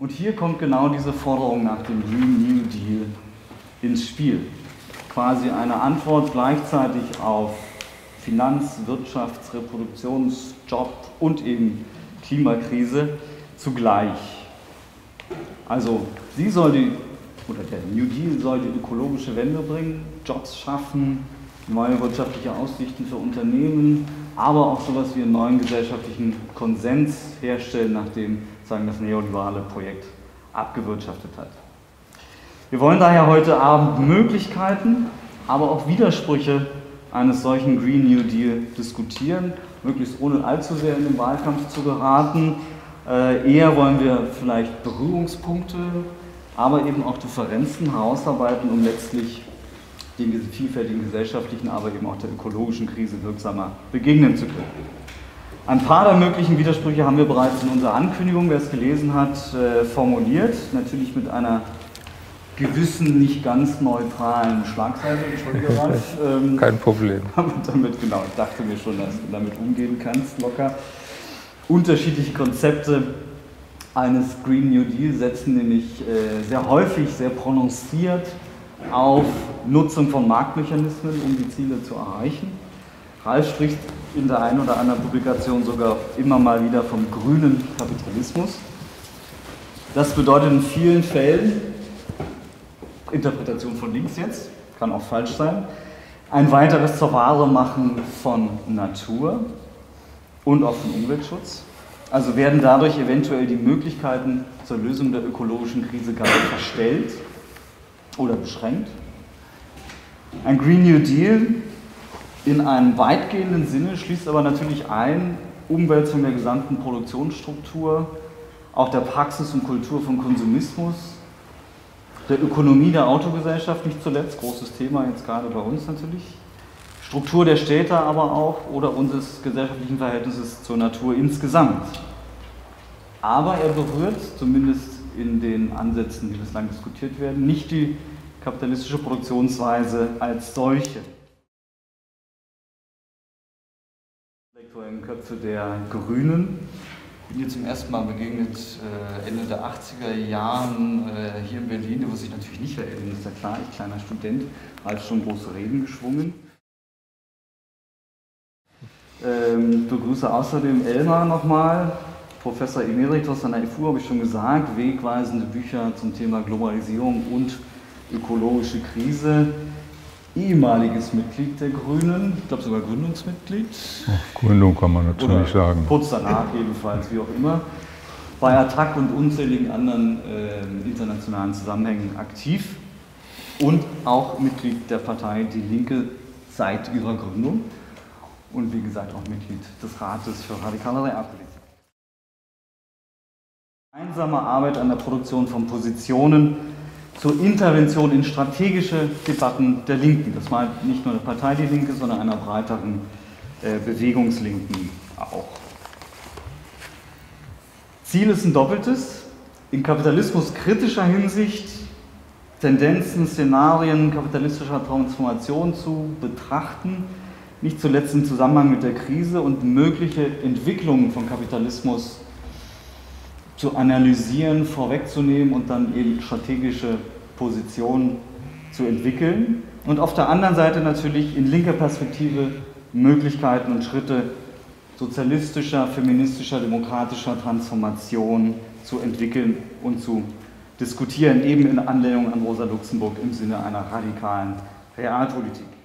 Und hier kommt genau diese Forderung nach dem Green New Deal ins Spiel. Quasi eine Antwort gleichzeitig auf Finanz-, Wirtschafts-, Reproduktions-, Job- und eben Klimakrise zugleich. Also sie soll die, oder der New Deal soll die ökologische Wende bringen, Jobs schaffen, neue wirtschaftliche Aussichten für Unternehmen, aber auch sowas wie einen neuen gesellschaftlichen Konsens herstellen, nachdem sagen, das neoliberale Projekt abgewirtschaftet hat. Wir wollen daher heute Abend Möglichkeiten, aber auch Widersprüche eines solchen Green New Deal diskutieren, möglichst ohne allzu sehr in den Wahlkampf zu geraten. Eher wollen wir vielleicht Berührungspunkte, aber eben auch Differenzen herausarbeiten, um letztlich den vielfältigen gesellschaftlichen, aber eben auch der ökologischen Krise wirksamer begegnen zu können. Ein paar der möglichen Widersprüche haben wir bereits in unserer Ankündigung, wer es gelesen hat, formuliert. Natürlich mit einer gewissen, nicht ganz neutralen Schlagseite. Entschuldige, Ralf. Kein Problem. Damit, genau, ich dachte mir schon, dass du damit umgehen kannst, locker. Unterschiedliche Konzepte eines Green New Deal setzen nämlich sehr häufig, sehr prononciert auf Nutzung von Marktmechanismen, um die Ziele zu erreichen. Ralf spricht in der einen oder anderen Publikation sogar immer mal wieder vom grünen Kapitalismus. Das bedeutet in vielen Fällen, Interpretation von links jetzt, kann auch falsch sein, ein weiteres zur Ware machen von Natur und auch von Umweltschutz. Also werden dadurch eventuell die Möglichkeiten zur Lösung der ökologischen Krise gar nicht verstellt oder beschränkt. Ein Green New Deal in einem weitgehenden Sinne schließt aber natürlich ein, Umwälzung der gesamten Produktionsstruktur, auch der Praxis und Kultur von Konsumismus, der Ökonomie der Autogesellschaft nicht zuletzt, großes Thema jetzt gerade bei uns natürlich, Struktur der Städte aber auch oder unseres gesellschaftlichen Verhältnisses zur Natur insgesamt. Aber er berührt, zumindest in den Ansätzen, die bislang diskutiert werden, nicht die kapitalistische Produktionsweise als solche. Köpfe der Grünen, bin hier zum ersten Mal begegnet, Ende der 80er Jahren hier in Berlin, wo sich natürlich nicht erinnern, ist ja klar, ich kleiner Student, als schon große Reden geschwungen. Begrüße außerdem Elmar nochmal, Professor Emeritus an der FU, habe ich schon gesagt, wegweisende Bücher zum Thema Globalisierung und ökologische Krise. Ehemaliges Mitglied der Grünen, ich glaube sogar Gründungsmitglied. Gründung kann man natürlich oder sagen. Kurz danach jedenfalls, wie auch immer. Bei Attac und unzähligen anderen internationalen Zusammenhängen aktiv und auch Mitglied der Partei Die Linke seit ihrer Gründung und wie gesagt auch Mitglied des Rates für radikale Realpolitik. Gemeinsame Arbeit an der Produktion von Positionen zur Intervention in strategische Debatten der Linken. Das war nicht nur eine Partei Die Linke, sondern einer breiteren Bewegungslinken auch. Ziel ist ein doppeltes. In kapitalismuskritischer Hinsicht Tendenzen, Szenarien kapitalistischer Transformation zu betrachten, nicht zuletzt im Zusammenhang mit der Krise und mögliche Entwicklungen von Kapitalismus zu analysieren, vorwegzunehmen und dann eben strategische Positionen zu entwickeln. Und auf der anderen Seite natürlich in linker Perspektive Möglichkeiten und Schritte sozialistischer, feministischer, demokratischer Transformation zu entwickeln und zu diskutieren, eben in Anlehnung an Rosa Luxemburg im Sinne einer radikalen Realpolitik.